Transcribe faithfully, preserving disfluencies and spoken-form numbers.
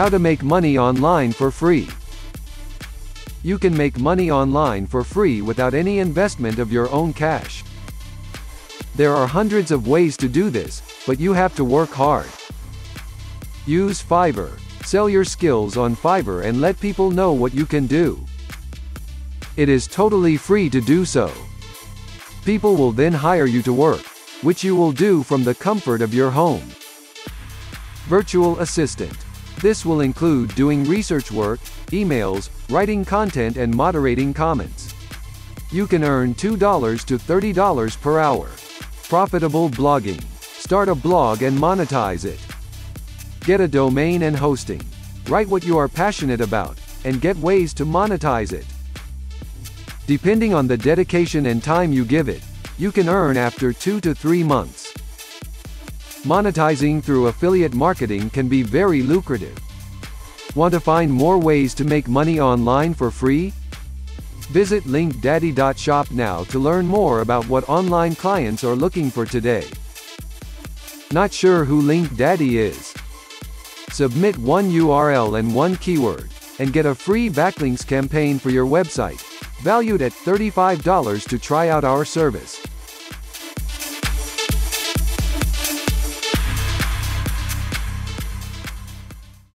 How to make money online for free. You can make money online for free without any investment of your own cash. There are hundreds of ways to do this, but you have to work hard. Use Fiverr. Sell your skills on Fiverr and let people know what you can do. It is totally free to do so. People will then hire you to work, which you will do from the comfort of your home. Virtual assistant. This will include doing research work, emails, writing content and moderating comments. You can earn two dollars to thirty dollars per hour. Profitable blogging. Start a blog and monetize it. Get a domain and hosting. Write what you are passionate about, and get ways to monetize it. Depending on the dedication and time you give it, you can earn after two to three months. Monetizing through affiliate marketing can be very lucrative. Want to find more ways to make money online for free? Visit LinkDaddy dot shop now to learn more about what online clients are looking for today. Not sure who LinkDaddy is? Submit one U R L and one keyword, and get a free backlinks campaign for your website, valued at thirty-five dollars to try out our service.